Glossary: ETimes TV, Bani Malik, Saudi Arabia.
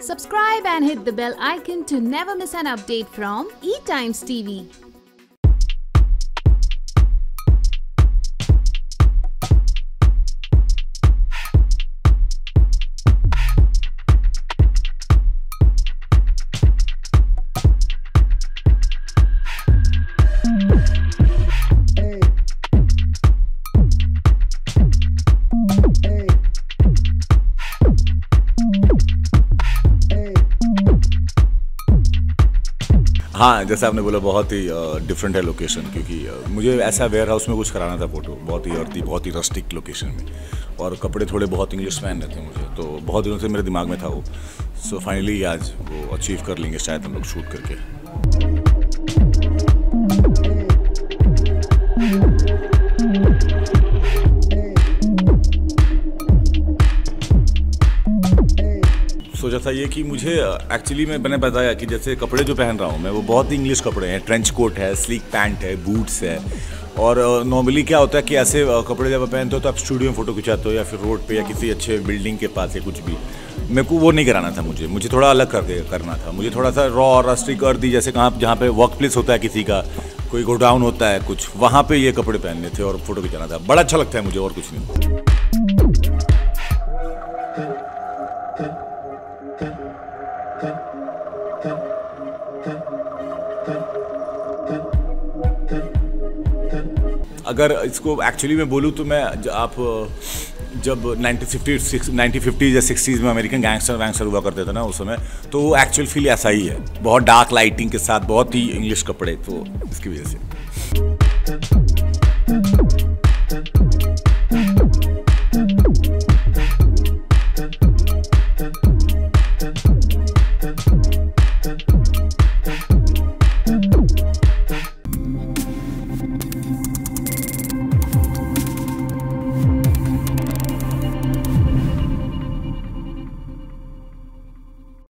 Subscribe and hit the bell icon to never miss an update from ETimes TV. हाँ जैसे आपने बोला बहुत ही डिफरेंट है लोकेशन क्योंकि मुझे ऐसा वेयर हाउस में कुछ कराना था फोटो बहुत ही अर्दी बहुत ही रस्टिक लोकेशन में और कपड़े थोड़े बहुत इंग्लिश पहन रहे थे मुझे तो बहुत दिनों से मेरे दिमाग में था वो सो फाइनली आज वो अचीव कर लेंगे शायद हम लोग शूट करके सोचा था ये कि मुझे एक्चुअली मैंने बताया कि जैसे कपड़े जो पहन रहा हूँ मैं वो बहुत ही इंग्लिश कपड़े हैं ट्रेंच कोट है स्लीक पैंट है बूट्स है और नॉर्मली क्या होता है कि ऐसे कपड़े जब आप पहनते हो तो आप स्टूडियो में फ़ोटो खिंचाते हो या फिर रोड पे या किसी अच्छे बिल्डिंग के पास या कुछ भी मेरे को वो नहीं कराना था मुझे थोड़ा अलग करना था मुझे थोड़ा सा रॉ और रस्टिक अर्दी जैसे कहाँ जहाँ पर वर्क प्लेस होता है किसी का कोई गोडाउन होता है कुछ वहाँ पर ये कपड़े पहनने थे और फ़ोटो खिंचाना था बड़ा अच्छा लगता है मुझे और कुछ नहीं अगर इसको एक्चुअली मैं बोलूँ तो मैं आप जब 1950s या 60s में अमेरिकन गैंगस्टर हुआ करते थे ना उस समय तो वो एक्चुअल फील ऐसा ही है बहुत डार्क लाइटिंग के साथ बहुत ही इंग्लिश कपड़े तो इसकी वजह से